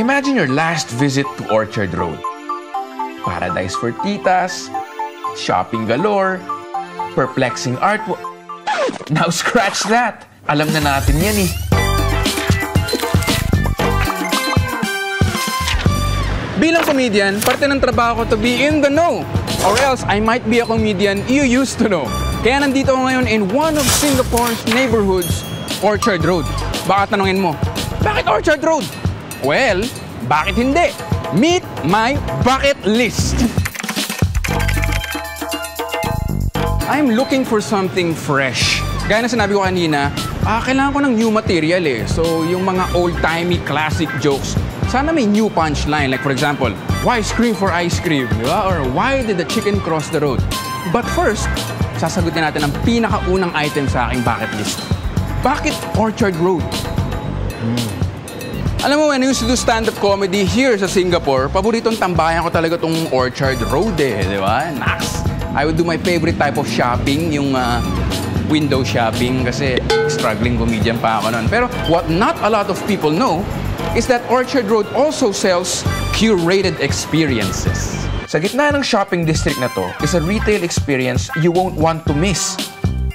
Imagine your last visit to Orchard Road. Paradise for titas, shopping galore, perplexing artwork. Now scratch that! Alam na natin yan eh. Bilang comedian, parte ng trabaho ko to be in the know. Or else, I might be a comedian you used to know. Kaya nandito ako ngayon in one of Singapore's neighborhoods, Orchard Road. Baka tanongin mo, bakit Orchard Road? Well, bakit hindi? Meet my bucket list! I'm looking for something fresh. Gaya na sinabi ko kanina, kailangan ko ng new material eh. So, yung mga old-timey classic jokes, sana may new punchline. Like for example, why scream for ice cream? Diba? Or why did the chicken cross the road? But first, sasagutin natin ang pinakaunang item sa aking bucket list. Bakit Orchard Road? Alam mo, when I used to do stand-up comedy here sa Singapore, paboritong tambayan ko talaga itong Orchard Road eh, di ba? Nice. I would do my favorite type of shopping, yung window shopping, kasi struggling comedian pa ako nun. Pero what not a lot of people know is that Orchard Road also sells curated experiences. Sa gitna ng shopping district na to is a retail experience you won't want to miss.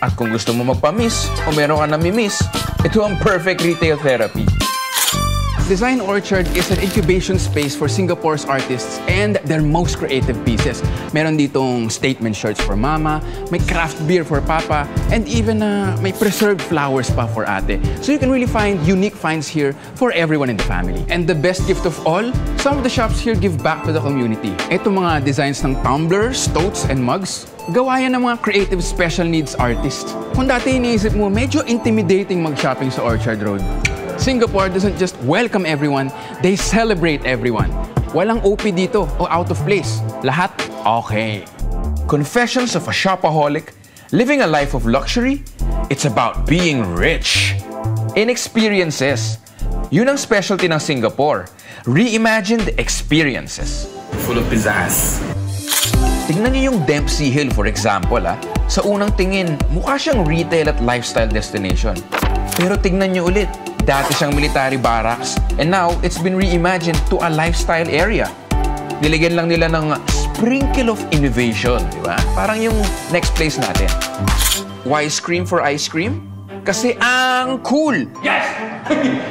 At kung gusto mo magpa-miss o meron ka nami-miss, ito ang perfect retail therapy. Design Orchard is an incubation space for Singapore's artists and their most creative pieces. Meron ditong statement shirts for mama, may craft beer for papa, and even may preserved flowers pa for ate. So you can really find unique finds here for everyone in the family. And the best gift of all, some of the shops here give back to the community. Itong mga designs ng tumblers, totes, and mugs, gawa yan ng mga creative special needs artists. Kung dati iniisip mo, medyo intimidating mag-shopping sa Orchard Road. Singapore doesn't just welcome everyone, they celebrate everyone. Walang OP dito o out of place. Lahat okay. Confessions of a Shopaholic, living a life of luxury, it's about being rich. In experiences, yun ang specialty ng Singapore. Reimagined experiences. Full of pizzazz. Tignan niyo yung Dempsey Hill for example. Sa unang tingin, mukha siyang retail at lifestyle destination. Pero tignan niyo ulit. Dati siyang military barracks, and now it's been reimagined to a lifestyle area. Niligyan lang nila ng sprinkle of innovation, di ba? Parang yung next place natin. Why scream for ice cream? Kasi ang cool! Yes!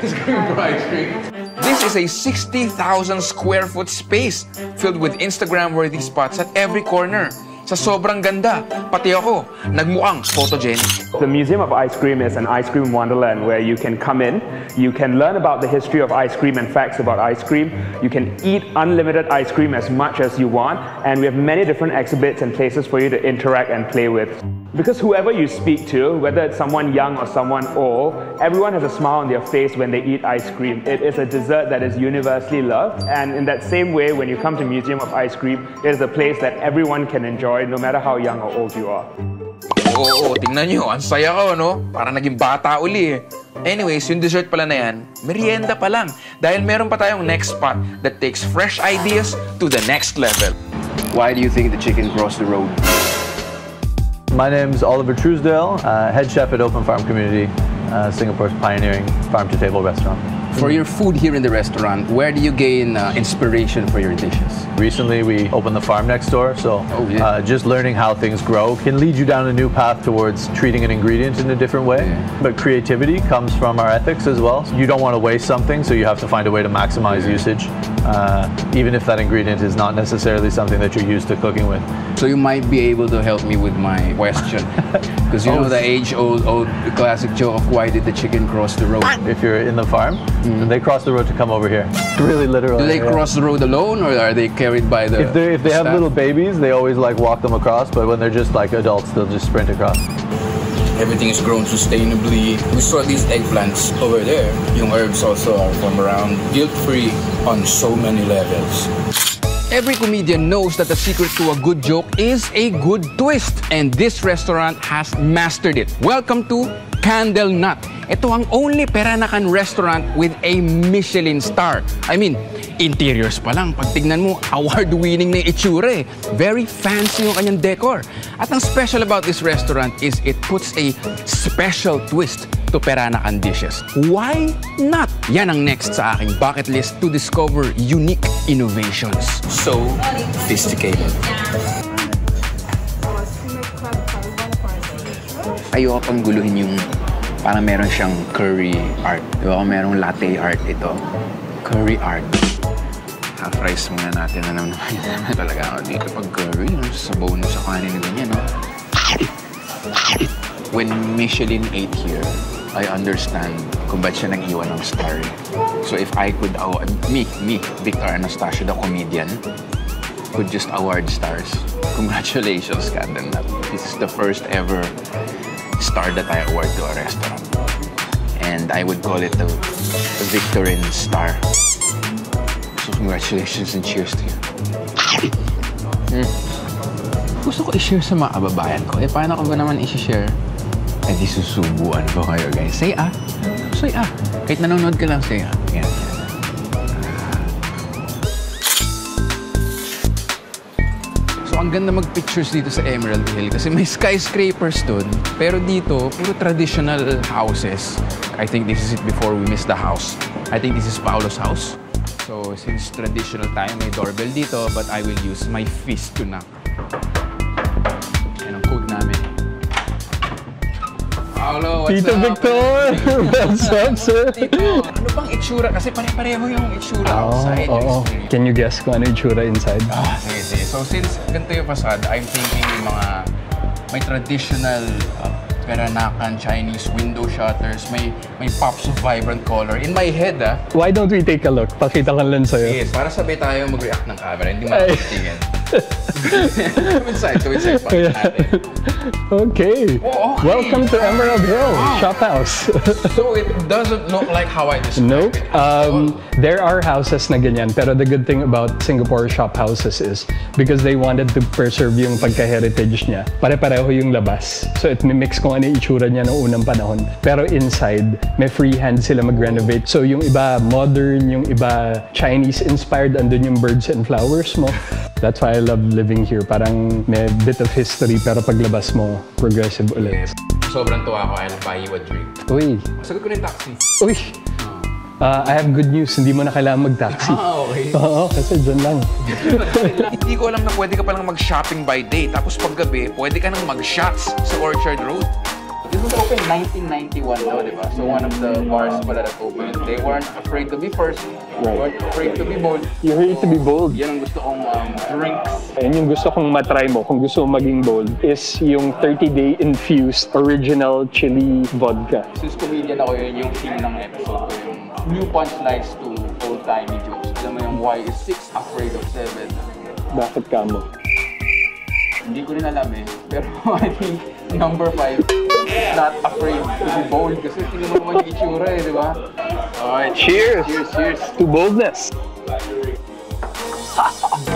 Scream for ice cream. This is a 60,000 square foot space filled with Instagram-worthy spots at every corner. Sa sobrang ganda, pati ako, nagmukhang photogenic. The Museum of Ice Cream is an ice cream wonderland where you can come in, you can learn about the history of ice cream and facts about ice cream, you can eat unlimited ice cream as much as you want, and we have many different exhibits and places for you to interact and play with. Because whoever you speak to, whether it's someone young or someone old, everyone has a smile on their face when they eat ice cream. It is a dessert that is universally loved, and in that same way, when you come to Museum of Ice Cream, it is a place that everyone can enjoy, no matter how young or old you are. Oo, tingnan nyo, ang saya ko, no? Parang naging bata uli eh. Anyways, yung dessert pala na yan, merienda pa lang. Dahil meron pa tayong next spot that takes fresh ideas to the next level. Why do you think the chicken crossed the road? My name's Oliver Truesdale, head chef at Open Farm Community, Singapore's pioneering farm-to-table restaurant. For your food here in the restaurant, where do you gain inspiration for your dishes? Recently, we opened the farm next door, so just learning how things grow can lead you down a new path towards treating an ingredient in a different way. Yeah. But creativity comes from our ethics as well. You don't want to waste something, so you have to find a way to maximize usage, even if that ingredient is not necessarily something that you're used to cooking with. So you might be able to help me with my question, because you know the age-old classic joke of why did the chicken cross the road? If you're in the farm, they cross the road to come over here. Really literally. Do they cross the road alone, or are they carried by the If they have little babies, they always like walk them across, but when they're just like adults, they'll just sprint across. Everything is grown sustainably. We saw these eggplants over there. Young herbs also are from around, guilt-free on so many levels. Every comedian knows that the secret to a good joke is a good twist, and this restaurant has mastered it. Welcome to Candle Nut. Ito ang only Peranakan restaurant with a Michelin star. I mean, interiors pa lang. Pag tignan mo, award-winning na itsure. Very fancy yung kanyang decor. At ang special about this restaurant is it puts a special twist to Peranakan dishes. Why not? Yan ang next sa aking bucket list to discover unique innovations. So sophisticated. Ayoko pang guluhin yung parang meron siyang curry art. Diba kung merong latte art ito? Curry art. Half-rice muna natin na naman naman talaga. Dito pag curry, sabaw na sa kanin na ganyan, no? When Michelin ate here, I understand kung ba't siya nag-iwan ng star. So if I could award, me, Victor Anastasio, the comedian, could just award stars. Congratulations, Candle Nut. This is the first ever star that I award to a restaurant. And I would call it the Victorin Star. So congratulations and cheers to you. Gusto ko i-share sa mga kababayan ko. Eh, paano ko ba naman i-share? Eh, di susubuan ko kayo, guys. Say ah. Say ah. Kahit nanonood ka lang, say ah. Yan. Ang ganda mag-pictures dito sa Emerald Hill kasi may skyscrapers doon. Pero dito, puro traditional houses. I think this is it before we miss the house. I think this is Paolo's house. So since traditional tayo, may doorbell dito, but I will use my fist to knock. Yan ang code namin. Paolo, what's Tito up? Victor! What's up, sir? Tito, ano bang itsura? Kasi pare-pareho yung itsura outside. Oh. Can you guess kung ano itsura inside? Sige. So since ganito yung fasad, I'm thinking yung mga may traditional Peranakan Chinese window shutters, may pops of vibrant color. In my head, Why don't we take a look? Pakita ka lang sa'yo. Yes, para sabay tayo mag-react ng camera, hindi makapatingin. Come inside, pa natin. Okay. Oh, okay. Welcome to Emerald Hill Shop House. So it doesn't look like how I described it. There are houses na ganyan, pero the good thing about Singapore shop houses is because they wanted to preserve yung pagka-heritage niya. Pare-pareho yung labas. So it mimics kung ano yung itsura niya noong unang panahon. Pero inside, may free hand sila mag-renovate. So yung iba modern, yung iba Chinese-inspired, andun yung birds and flowers mo. That's why I love living here. Parang may bit of history, pero paglabas mo, progressive ulit. Sobrang tuwa ko, I'll buy you a drink. Uy! Sagot ko na yung taxi. Uy! I have good news, hindi mo na kailangan mag-taxi. Okay. Oo, kasi dyan lang. Hindi ko alam na pwede ka palang mag-shopping by day, tapos paggabi, pwede ka nang mag-shots sa Orchard Road. This was open 1991 now, di ba? So one of the bars pala that opened, they weren't afraid to be first, they weren't afraid to be bold. You're here to be bold. Yan ang gusto kong drinks. And yung gusto kong matry mo, kung gusto mong maging bold, is yung 30-day infused original chili vodka. Since comedian ako, yun yung theme ng episode ko, yung new punchlines to old-timey jokes. Alam mo yung why is 6 afraid of 7? Bakit ka mo? Hindi ko rin alam eh, pero I think number 5. Not afraid to be bold kasi tingnan mo naman yung itsura eh, di ba? Alright, cheers to boldness!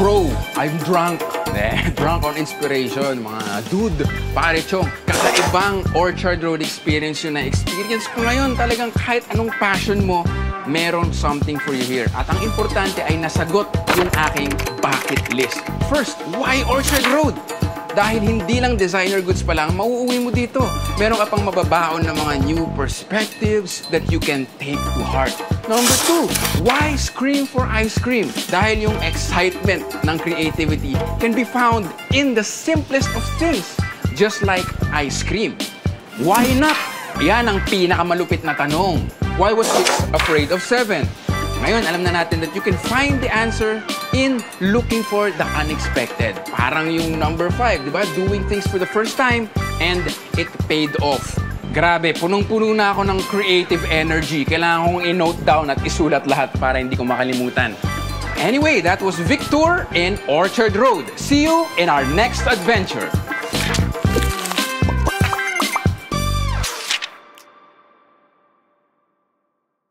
Bro, I'm drunk! Drunk on inspiration, mga dude, pare chong. Kakaibang Orchard Road experience yun na experience ko ngayon. Talagang kahit anong passion mo, meron something for you here. At ang importante ay nasagot yung aking bucket list. First, why Orchard Road? Dahil hindi lang designer goods pa lang, mauuwi mo dito. Meron ka pang mababaon ng mga new perspectives that you can take to heart. Number 2, why scream for ice cream? Dahil yung excitement ng creativity can be found in the simplest of things, just like ice cream. Why not? Yan ang pinakamalupit na tanong. Why was 6 afraid of 7? Ngayon, alam na natin that you can find the answer in looking for the unexpected. Parang yung number 5, di ba? Doing things for the first time and it paid off. Grabe, punong-puno na ako ng creative energy. Kailangan kong i-note down at isulat lahat para hindi ko makalimutan. Anyway, that was Victor in Orchard Road. See you in our next adventure.